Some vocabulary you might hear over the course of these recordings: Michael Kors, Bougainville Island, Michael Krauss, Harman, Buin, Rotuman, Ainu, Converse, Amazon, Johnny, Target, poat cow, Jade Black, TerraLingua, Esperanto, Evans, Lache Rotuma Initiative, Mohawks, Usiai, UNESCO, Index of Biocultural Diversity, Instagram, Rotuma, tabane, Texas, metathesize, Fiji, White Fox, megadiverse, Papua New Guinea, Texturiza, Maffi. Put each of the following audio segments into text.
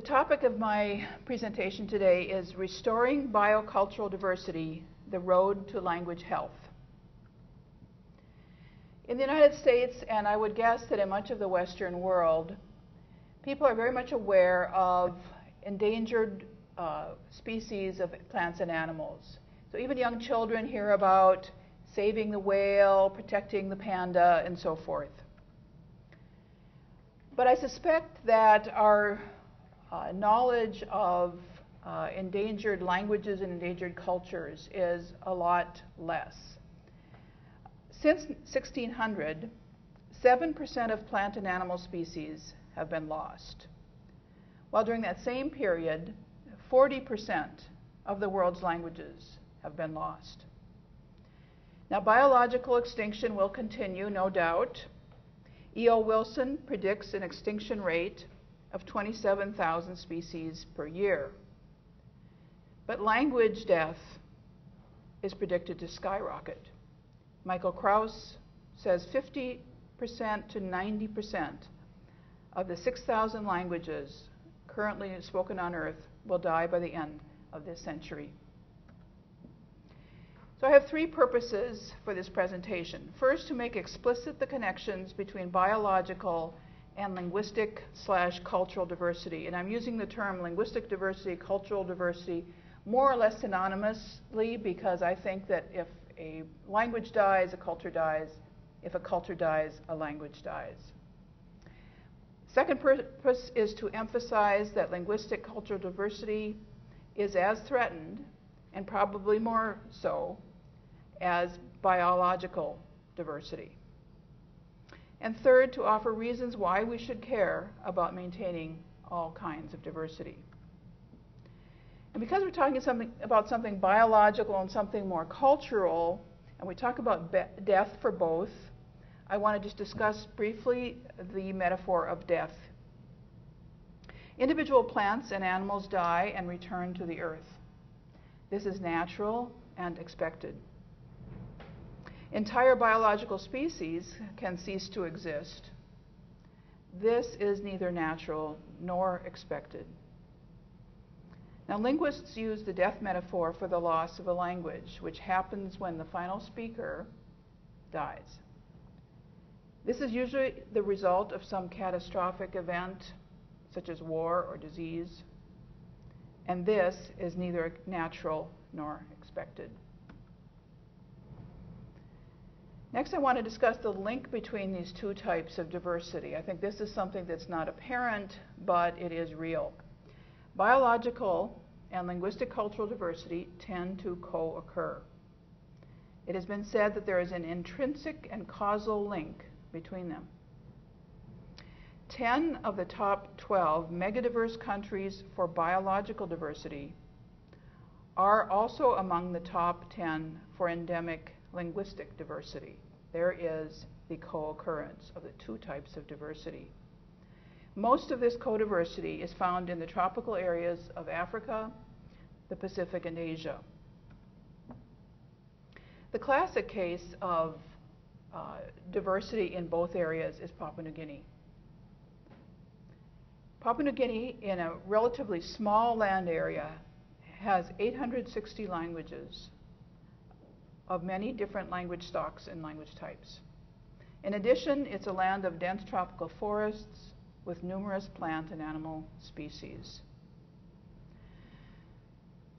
The topic of my presentation today is Restoring Biocultural Diversity, the Road to Language Health. In the United States, and I would guess that in much of the Western world, people are very much aware of endangered species of plants and animals. So even young children hear about saving the whale, protecting the panda, and so forth. But I suspect that our knowledge of endangered languages and endangered cultures is a lot less. Since 1600, 7% of plant and animal species have been lost, while during that same period, 40% of the world's languages have been lost. Now, biological extinction will continue, no doubt. E.O. Wilson predicts an extinction rate of 27,000 species per year. But language death is predicted to skyrocket. Michael Krauss says 50% to 90% of the 6,000 languages currently spoken on Earth will die by the end of this century. So I have three purposes for this presentation. First, to make explicit the connections between biological and linguistic / cultural diversity. And I'm using the term linguistic diversity, cultural diversity, more or less synonymously, because I think that if a language dies, a culture dies. If a culture dies, a language dies. Second purpose is to emphasize that linguistic cultural diversity is as threatened, and probably more so, as biological diversity. And third, to offer reasons why we should care about maintaining all kinds of diversity. And because we're talking about something biological and something more cultural, and we talk about death for both, I want to just discuss briefly the metaphor of death. Individual plants and animals die and return to the earth. This is natural and expected. Entire biological species can cease to exist. This is neither natural nor expected. Now, linguists use the death metaphor for the loss of a language, which happens when the final speaker dies. This is usually the result of some catastrophic event, such as war or disease, and this is neither natural nor expected. Next, I want to discuss the link between these two types of diversity. I think this is something that's not apparent, but it is real. Biological and linguistic cultural diversity tend to co-occur. It has been said that there is an intrinsic and causal link between them. 10 of the top 12 megadiverse countries for biological diversity are also among the top 10 for endemic linguistic diversity. There is the co-occurrence of the two types of diversity. Most of this co-diversity is found in the tropical areas of Africa, the Pacific, and Asia. The classic case of diversity in both areas is Papua New Guinea. Papua New Guinea, in a relatively small land area, has 860 languages of many different language stocks and language types. In addition, it's a land of dense tropical forests with numerous plant and animal species.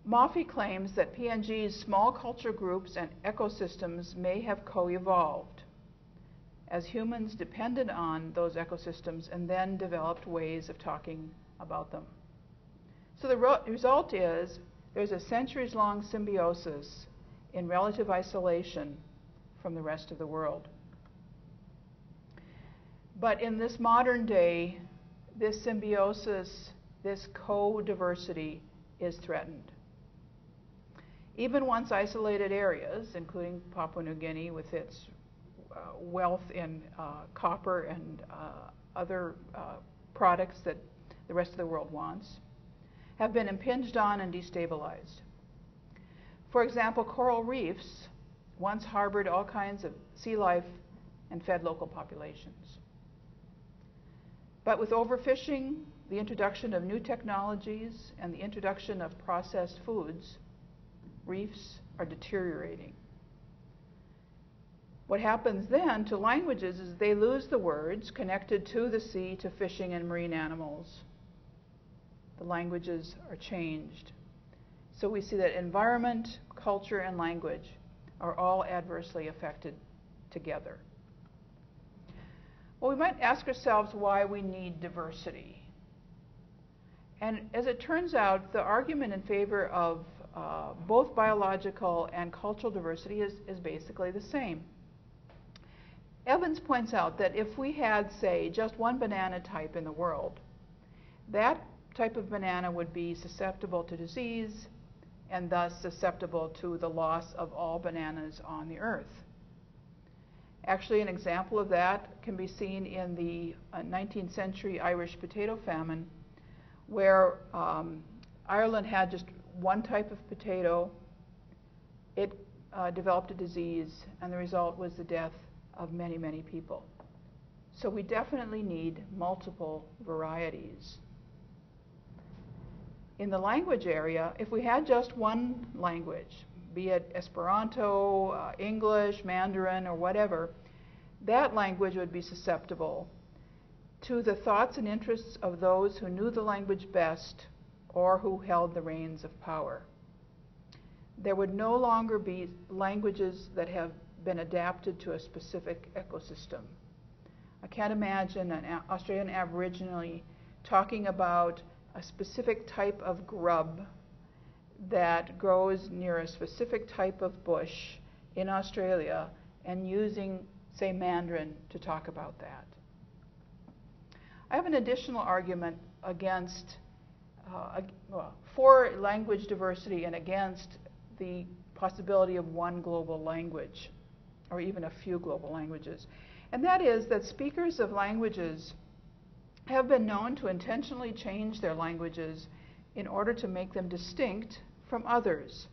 Maffi claims that PNG's small culture groups and ecosystems may have co-evolved, as humans depended on those ecosystems and then developed ways of talking about them. So the result is there's a centuries-long symbiosis in relative isolation from the rest of the world. But in this modern day, this symbiosis, this co-diversity is threatened. Even once isolated areas, including Papua New Guinea with its wealth in copper and other products that the rest of the world wants, have been impinged on and destabilized. For example, coral reefs once harbored all kinds of sea life and fed local populations. But with overfishing the introduction of new technologies and the introduction of processed foods, reefs are deteriorating. What happens then to languages is they lose the words connected to the sea, to fishing and marine animals. The languages are changed. So we see that environment, culture, and language are all adversely affected together. Well, we might ask ourselves why we need diversity. And as it turns out, the argument in favor of both biological and cultural diversity is basically the same. Evans points out that if we had, say, just one banana type in the world, that type of banana would be susceptible to disease and thus susceptible to the loss of all bananas on the earth. Actually, an example of that can be seen in the 19th century Irish potato famine, where Ireland had just one type of potato. It developed a disease, and the result was the death of many, many people. So we definitely need multiple varieties. In the language area, if we had just one language, be it Esperanto, English, Mandarin, or whatever, that language would be susceptible to the thoughts and interests of those who knew the language best or who held the reins of power. There would no longer be languages that have been adapted to a specific ecosystem. I can't imagine an Australian Aboriginal talking about a specific type of grub that grows near a specific type of bush in Australia and using, say, Mandarin to talk about that. I have an additional argument against, for language diversity and against the possibility of one global language, or even a few global languages. And that is that speakers of languages have been known to intentionally change their languages in order to make them distinct from others.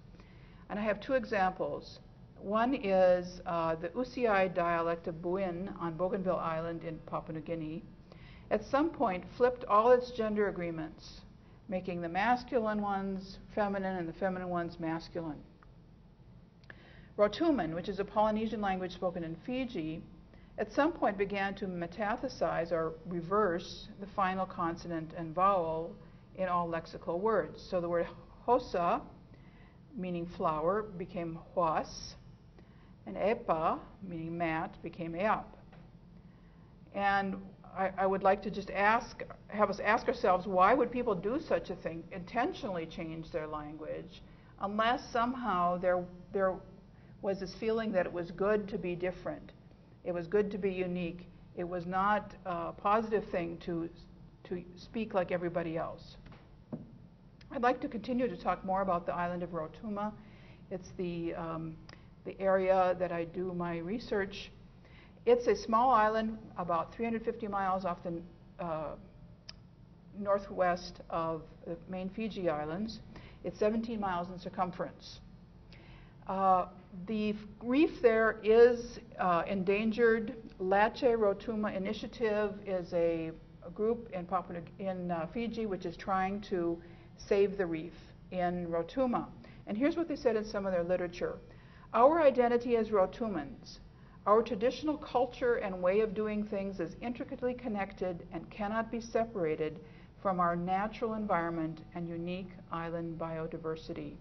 And I have two examples. One is the Usiai dialect of Buin on Bougainville Island in Papua New Guinea, at some point flipped all its gender agreements, making the masculine ones feminine and the feminine ones masculine. Rotuman, which is a Polynesian language spoken in Fiji, at some point began to metathesize or reverse the final consonant and vowel in all lexical words. So the word hosa, meaning flower, became huas, and epa, meaning mat, became eap. And I would like to just have us ask ourselves, why would people do such a thing, intentionally change their language, unless somehow there was this feeling that it was good to be different, it was good to be unique, it was not a positive thing to speak like everybody else. I'd like to continue to talk more about the island of Rotuma. It's the area that I do my research. It's a small island about 350 miles off the northwest of the main Fiji Islands. It's 17 miles in circumference. The reef there is endangered. Lache Rotuma Initiative is a group in Fiji which is trying to save the reef in Rotuma. And here's what they said in some of their literature. Our identity as Rotumans, our traditional culture and way of doing things is intricately connected and cannot be separated from our natural environment and unique island biodiversity.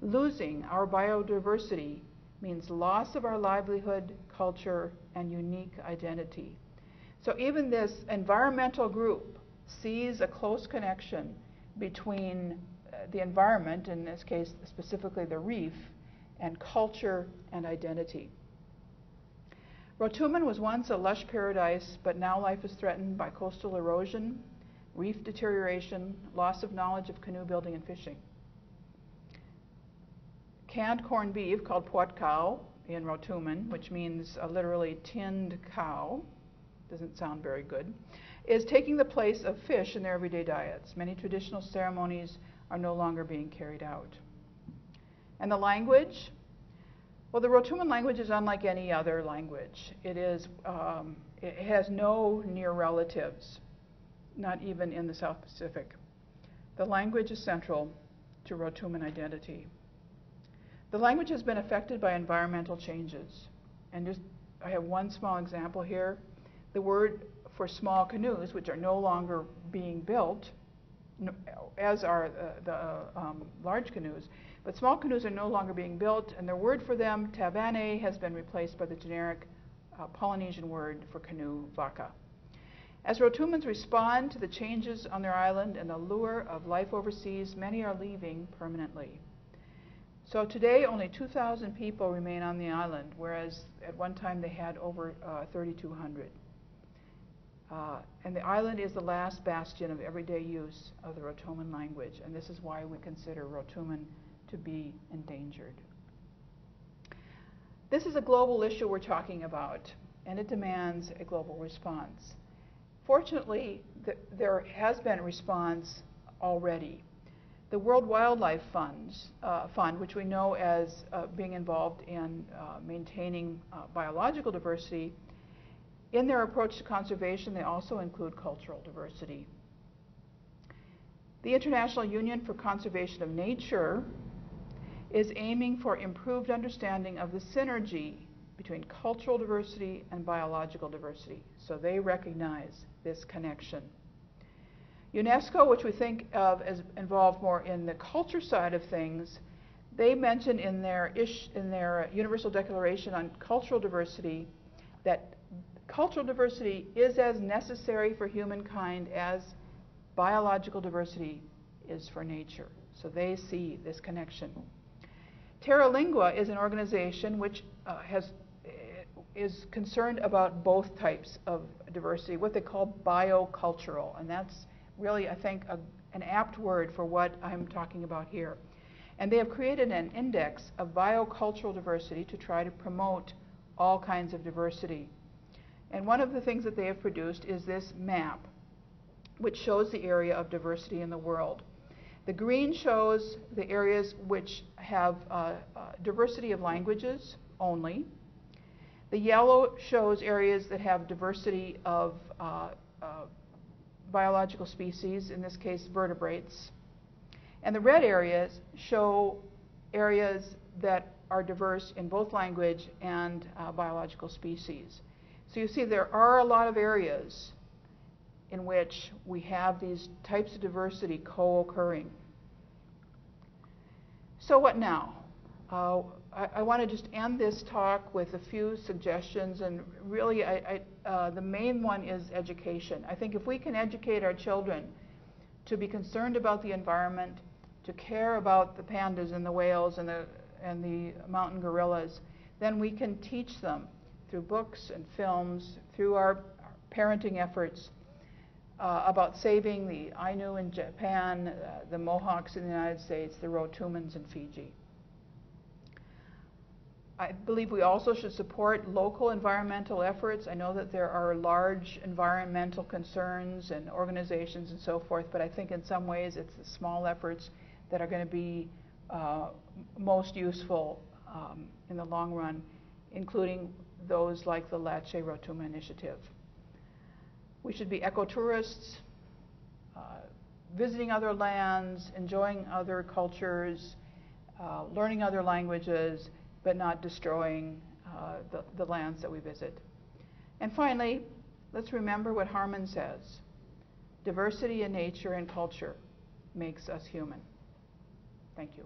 Losing our biodiversity means loss of our livelihood, culture, and unique identity. So even this environmental group sees a close connection between the environment, in this case specifically the reef, and culture and identity. Rotuman was once a lush paradise, but now life is threatened by coastal erosion, reef deterioration, loss of knowledge of canoe building and fishing. Canned corned beef, called poat cow in Rotuman, which means a literally tinned cow, doesn't sound very good, is taking the place of fish in their everyday diets. Many traditional ceremonies are no longer being carried out. And the language? Well, the Rotuman language is unlike any other language. It has no near relatives. not even in the South Pacific. The language is central to Rotuman identity. The language has been affected by environmental changes. And just, I have one small example here. The word for small canoes, which are no longer being built, as are the large canoes, but small canoes are no longer being built, and the word for them, tabane, has been replaced by the generic Polynesian word for canoe, vaka. As Rotumans respond to the changes on their island and the lure of life overseas, many are leaving permanently. So today, only 2,000 people remain on the island, whereas at one time they had over 3,200. And the island is the last bastion of everyday use of the Rotuman language, and this is why we consider Rotuman to be endangered. This is a global issue we're talking about, and it demands a global response. Fortunately, there has been a response already. The World Wildlife Fund, which we know as being involved in maintaining biological diversity, in their approach to conservation, they also include cultural diversity. The International Union for Conservation of Nature is aiming for improved understanding of the synergy between cultural diversity and biological diversity. So they recognize this connection. UNESCO, which we think of as involved more in the culture side of things, they mention in their Universal Declaration on Cultural Diversity that cultural diversity is as necessary for humankind as biological diversity is for nature. So they see this connection. TerraLingua is an organization which is concerned about both types of diversity, what they call biocultural, and that's really, I think, an apt word for what I'm talking about here. And they have created an index of biocultural diversity to try to promote all kinds of diversity. And one of the things that they have produced is this map, which shows the area of diversity in the world. The green shows the areas which have diversity of languages only. The yellow shows areas that have diversity of biological species, in this case vertebrates. And the red areas show areas that are diverse in both language and biological species. So you see there are a lot of areas in which we have these types of diversity co-occurring. So what now? I want to just end this talk with a few suggestions, and really the main one is education. I think if we can educate our children to be concerned about the environment, to care about the pandas and the whales and the mountain gorillas, then we can teach them through books and films, through our parenting efforts, about saving the Ainu in Japan, the Mohawks in the United States, the Rotumans in Fiji. I believe we also should support local environmental efforts. I know that there are large environmental concerns and organizations and so forth, but I think in some ways it's the small efforts that are going to be most useful in the long run, including those like the Lache Rotuma Initiative. We should be ecotourists, visiting other lands, enjoying other cultures, learning other languages, but not destroying the lands that we visit. And finally, let's remember what Harman says. Diversity in nature and culture makes us human. Thank you.